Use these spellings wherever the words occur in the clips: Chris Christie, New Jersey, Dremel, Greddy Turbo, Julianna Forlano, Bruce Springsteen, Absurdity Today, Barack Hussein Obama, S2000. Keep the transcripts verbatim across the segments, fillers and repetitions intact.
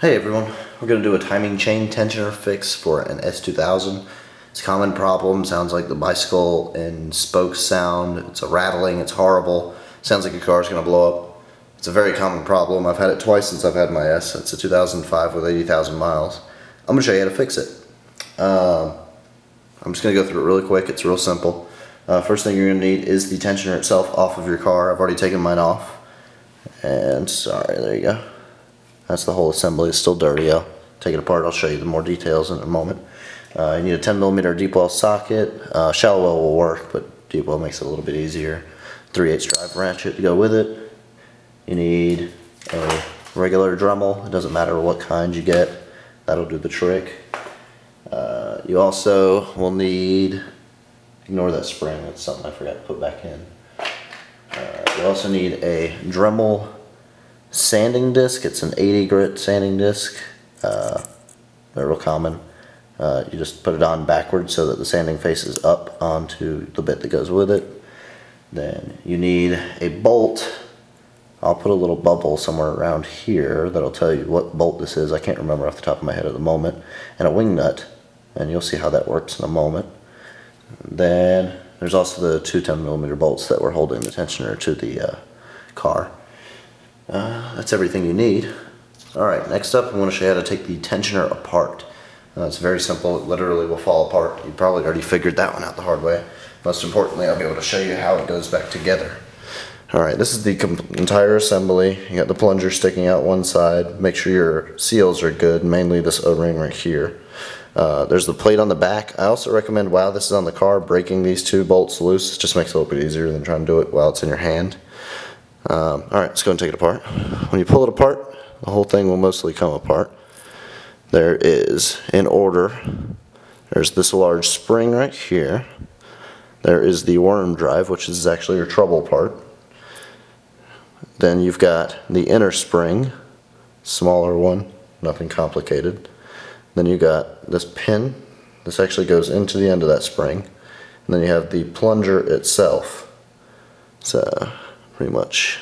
Hey everyone, we're going to do a timing chain tensioner fix for an S two thousand. It's a common problem, sounds like the bicycle and spokes sound, it's a rattling, it's horrible, sounds like your car's going to blow up. It's a very common problem. I've had it twice since I've had my S. It's a two thousand five with eighty thousand miles. I'm going to show you how to fix it. Uh, I'm just going to go through it really quick, it's real simple. Uh, first thing you're going to need is the tensioner itself off of your car. I've already taken mine off. And sorry, there you go. That's the whole assembly. It's still dirty. I'll take it apart. I'll show you the more details in a moment. Uh, you need a ten millimeter deep well socket. Uh, shallow well will work, but deep well makes it a little bit easier. three eighths drive ratchet to go with it. You need a regular Dremel. It doesn't matter what kind you get. That'll do the trick. Uh, you also will need... Ignore that spring. That's something I forgot to put back in. Uh, you also need a Dremel sanding disc. It's an eighty grit sanding disc. Uh, they're real common. Uh, you just put it on backwards so that the sanding faces up onto the bit that goes with it. Then you need a bolt. I'll put a little bubble somewhere around here that'll tell you what bolt this is. I can't remember off the top of my head at the moment. And a wing nut, and you'll see how that works in a moment. Then there's also the two ten millimeter bolts that were holding the tensioner to the uh, car. Uh, that's everything you need. Alright, next up I want to show you how to take the tensioner apart. Uh, it's very simple, it literally will fall apart. You probably already figured that one out the hard way. Most importantly, I'll be able to show you how it goes back together. Alright, this is the entire assembly. You got the plunger sticking out one side. Make sure your seals are good, mainly this O-ring right here. Uh, there's the plate on the back. I also recommend, while this is on the car, breaking these two bolts loose. It just makes it a little bit easier than trying to do it while it's in your hand. Um, Alright, let's go and take it apart. When you pull it apart, the whole thing will mostly come apart. There is, in order, there's this large spring right here. There is the worm drive, which is actually your trouble part. Then you've got the inner spring, smaller one, nothing complicated. Then you got this pin. This actually goes into the end of that spring. And then you have the plunger itself. So pretty much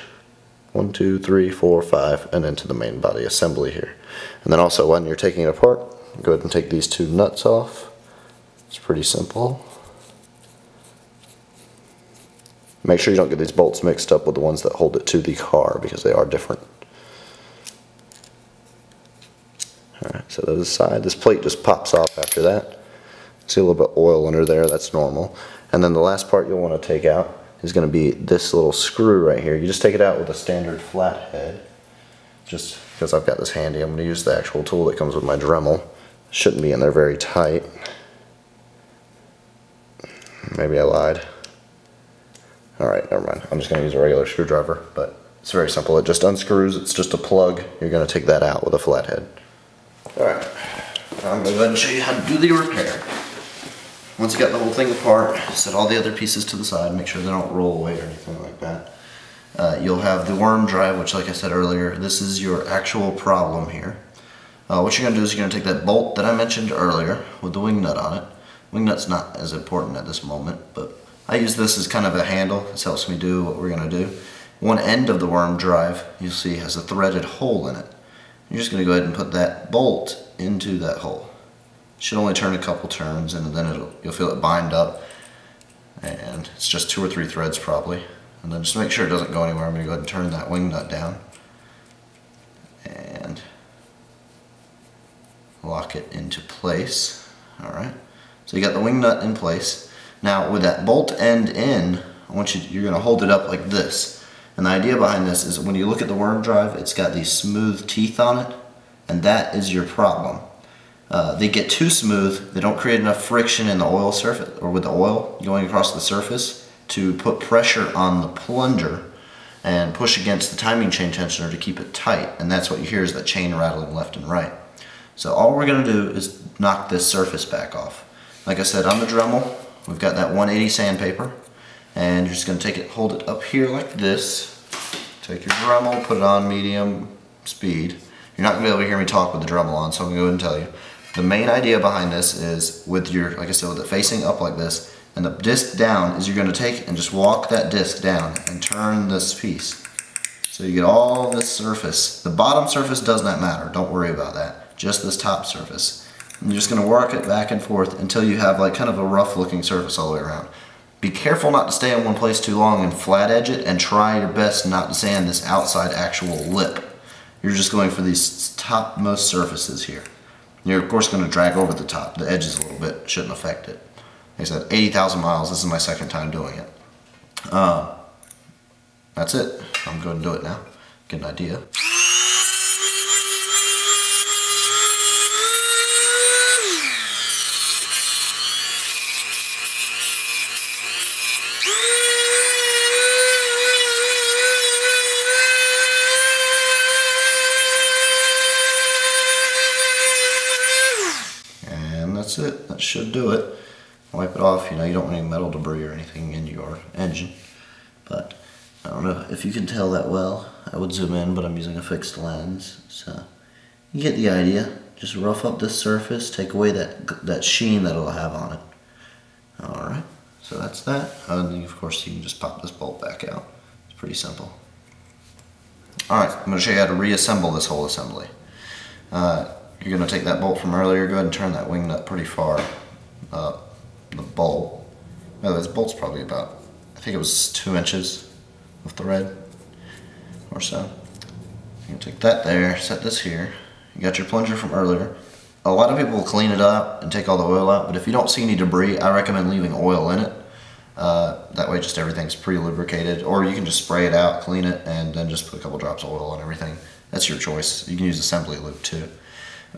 one, two, three, four, five, and into the main body assembly here. And then also, when you're taking it apart, go ahead and take these two nuts off. It's pretty simple. Make sure you don't get these bolts mixed up with the ones that hold it to the car, because they are different. Alright, so the other side, this plate just pops off after that. See a little bit of oil under there, that's normal. And then the last part you'll want to take out is going to be this little screw right here. You just take it out with a standard flathead. Just because I've got this handy, I'm going to use the actual tool that comes with my Dremel. Shouldn't be in there very tight. Maybe I lied. Alright, never mind. I'm just going to use a regular screwdriver, but it's very simple. It just unscrews, it's just a plug. You're going to take that out with a flathead. Alright, I'm going to go ahead and show you how to do the repair. Once you got the whole thing apart, set all the other pieces to the side, make sure they don't roll away or anything like that. Uh, you'll have the worm drive, which, like I said earlier, this is your actual problem here. Uh, what you're going to do is you're going to take that bolt that I mentioned earlier with the wing nut on it. Wing nut's not as important at this moment, but I use this as kind of a handle. This helps me do what we're going to do. One end of the worm drive, you'll see, has a threaded hole in it. You're just going to go ahead and put that bolt into that hole. It should only turn a couple turns, and then it'll, you'll feel it bind up. And it's just two or three threads probably. And then just make sure it doesn't go anywhere. I'm going to go ahead and turn that wing nut down. And lock it into place. Alright. So you got the wing nut in place. Now with that bolt end in, I want you, you're going to hold it up like this. And the idea behind this is when you look at the worm drive, it's got these smooth teeth on it, and that is your problem. Uh, they get too smooth, they don't create enough friction in the oil surface, or with the oil going across the surface, to put pressure on the plunger and push against the timing chain tensioner to keep it tight, and that's what you hear is that chain rattling left and right. So all we're going to do is knock this surface back off. Like I said, on the Dremel, we've got that one eighty sandpaper. And you're just going to take it, hold it up here like this. Take your Dremel, put it on medium speed. You're not going to be able to hear me talk with the Dremel on, so I'm going to go ahead and tell you. The main idea behind this is with your, like I said, with it facing up like this, and the disc down, is you're going to take and just walk that disc down and turn this piece. So you get all this surface. The bottom surface does not matter, don't worry about that, just this top surface. And you're just going to work it back and forth until you have like kind of a rough looking surface all the way around. Be careful not to stay in one place too long and flat edge it, and try your best not to sand this outside actual lip. You're just going for these topmost surfaces here. You're of course going to drag over the top, the edges a little bit, shouldn't affect it. Like I said, eighty thousand miles, this is my second time doing it. Uh, that's it. I'm going to do it now. Get an idea. And that's it. That should do it. Wipe it off, you know, you don't want any metal debris or anything in your engine. But I don't know if you can tell that well. I would zoom in, but I'm using a fixed lens, so you get the idea. Just rough up this surface, take away that that sheen that it'll have on it. Alright, so that's that. And then of course you can just pop this bolt back out. It's pretty simple. Alright, I'm going to show you how to reassemble this whole assembly. Uh, you're going to take that bolt from earlier, go ahead and turn that wing nut pretty far up. The bolt. No, this bolt's probably about, I think it was two inches of thread or so. You can take that there, set this here. You got your plunger from earlier. A lot of people will clean it up and take all the oil out, but if you don't see any debris, I recommend leaving oil in it. Uh, that way just everything's pre-lubricated, or you can just spray it out, clean it, and then just put a couple drops of oil on everything. That's your choice. You can use assembly lube too.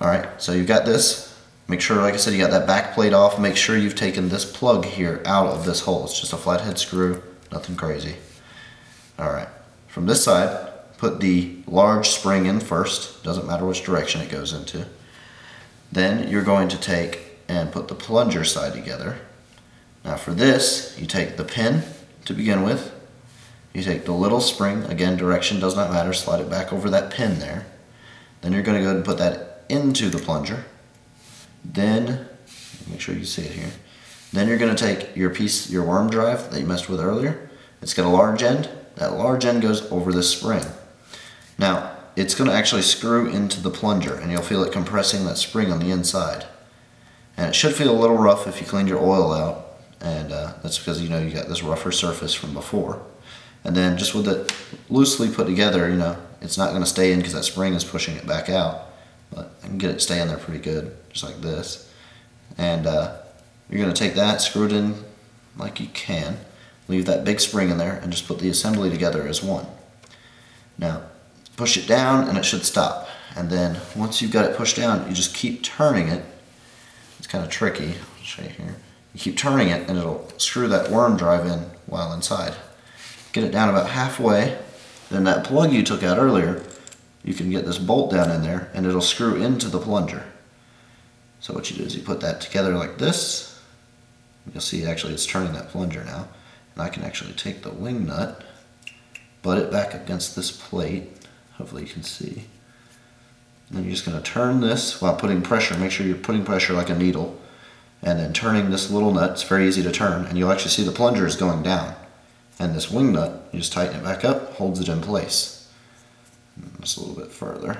Alright, so you've got this. Make sure, like I said, you got that back plate off. Make sure you've taken this plug here out of this hole. It's just a flathead screw, nothing crazy. Alright, from this side, put the large spring in first. Doesn't matter which direction it goes into. Then you're going to take and put the plunger side together. Now for this, you take the pin to begin with. You take the little spring, again, direction does not matter. Slide it back over that pin there. Then you're going to go ahead and put that into the plunger. Then, make sure you see it here, then you're going to take your piece, your worm drive that you messed with earlier. It's got a large end. That large end goes over this spring. Now, it's going to actually screw into the plunger, and you'll feel it compressing that spring on the inside. And it should feel a little rough if you cleaned your oil out, and uh, that's because, you know, you got this rougher surface from before. And then just with it loosely put together, you know, it's not going to stay in because that spring is pushing it back out. But I can get it staying there pretty good, just like this. And uh, you're going to take that, screw it in like you can, leave that big spring in there, and just put the assembly together as one. Now, push it down and it should stop. And then once you've got it pushed down, you just keep turning it. It's kind of tricky, I'll show you here. You keep turning it and it'll screw that worm drive in while inside. Get it down about halfway, then that plug you took out earlier, you can get this bolt down in there and it'll screw into the plunger. So what you do is you put that together like this. You'll see actually it's turning that plunger now. And I can actually take the wing nut, butt it back against this plate. Hopefully you can see. And then you're just going to turn this while putting pressure. Make sure you're putting pressure like a needle. And then turning this little nut, it's very easy to turn. And you'll actually see the plunger is going down. And this wing nut, you just tighten it back up, holds it in place. Just a little bit further.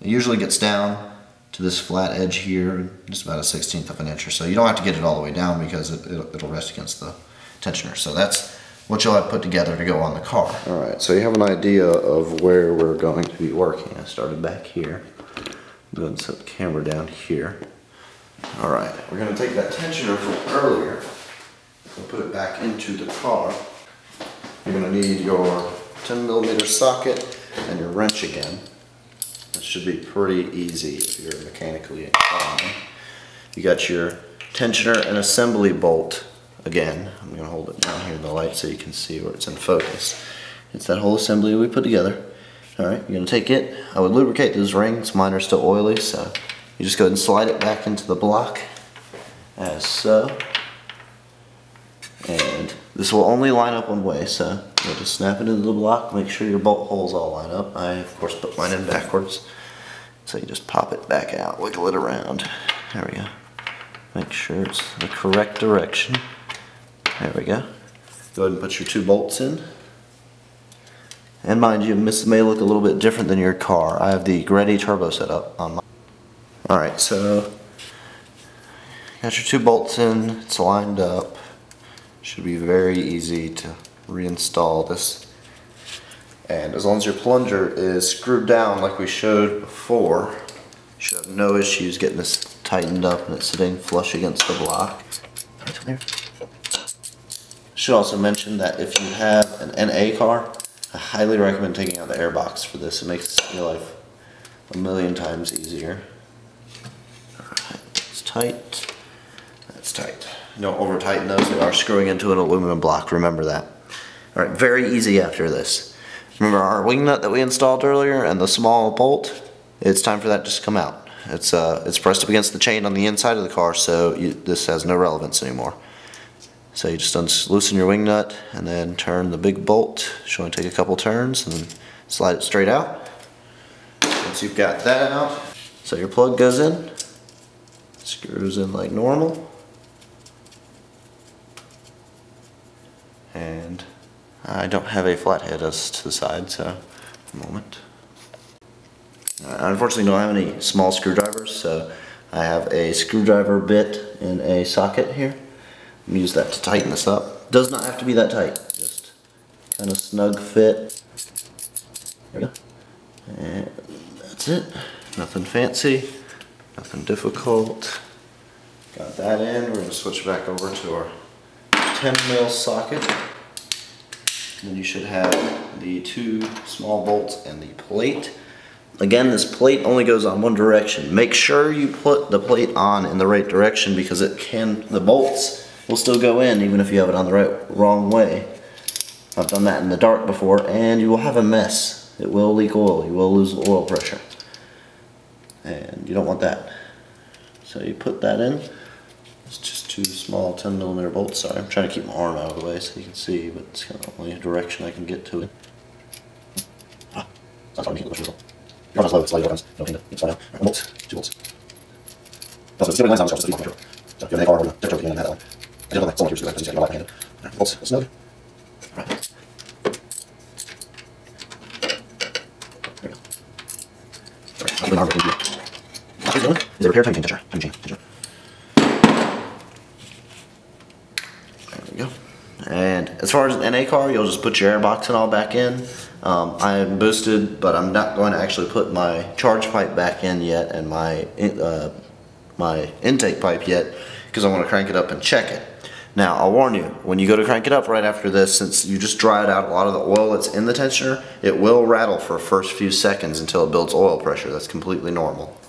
It usually gets down to this flat edge here, just about a sixteenth of an inch or so. You don't have to get it all the way down because it, it'll, it'll rest against the tensioner. So that's what you'll have put together to go on the car. Alright, so you have an idea of where we're going to be working. I started back here. Go ahead and set the camera down here. Alright, we're going to take that tensioner from earlier. We'll put it back into the car. You're going to need your ten millimeter socket and your wrench again. That should be pretty easy if you're mechanically inclined. You got your tensioner and assembly bolt again. I'm going to hold it down here in the light so you can see where it's in focus. It's that whole assembly we put together. Alright, you're going to take it. I would lubricate those rings. Mine are still oily, so you just go ahead and slide it back into the block as so. And this will only line up one way, so you'll just snap it into the block. Make sure your bolt holes all line up. I, of course, put mine in backwards. So you just pop it back out, wiggle it around. There we go. Make sure it's the correct direction. There we go. Go ahead and put your two bolts in. And mind you, this may look a little bit different than your car. I have the Greddy Turbo set up on my. Alright, so got your two bolts in, it's lined up. Should be very easy to reinstall this. And as long as your plunger is screwed down like we showed before, you should have no issues getting this tightened up and it's sitting flush against the block. Should also mention that if you have an N A car, I highly recommend taking out the air box for this. It makes your life a million times easier. Alright, it's tight. That's tight. Don't over tighten those. They are screwing into an aluminum block, remember that. Alright, very easy after this. Remember our wing nut that we installed earlier and the small bolt? It's time for that just to come out. It's uh, it's pressed up against the chain on the inside of the car, so you, this has no relevance anymore. So you just loosen your wing nut and then turn the big bolt. Should only take a couple turns and then slide it straight out. Once you've got that out, so your plug goes in, screws in like normal, and I don't have a flathead as to the side, so a moment. I unfortunately don't have any small screwdrivers, so I have a screwdriver bit in a socket here. I'm going to use that to tighten this up. Does not have to be that tight, just kind of snug fit. There we go. And that's it. Nothing fancy, nothing difficult. Got that in. We're going to switch back over to our ten mil socket. Then you should have the two small bolts and the plate. Again, this plate only goes on one direction. Make sure you put the plate on in the right direction because it can, the bolts will still go in even if you have it on the right, wrong way. I've done that in the dark before and you will have a mess. It will leak oil, you will lose oil pressure. And you don't want that. So you put that in. It's just two small ten millimeter bolts. Sorry, I'm trying to keep my arm out of the way so you can see, but it's kind of the only direction I can get to it. Go. And as far as an N A car, you'll just put your air box and all back in. Um, I am boosted, but I'm not going to actually put my charge pipe back in yet and my uh, my intake pipe yet because I want to crank it up and check it. Now, I'll warn you, when you go to crank it up right after this, since you just dried out a lot of the oil that's in the tensioner, it will rattle for the first few seconds until it builds oil pressure. That's completely normal.